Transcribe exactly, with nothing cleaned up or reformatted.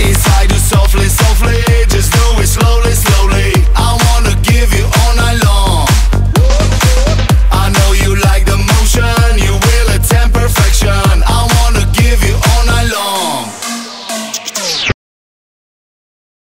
Inside you softly, softly.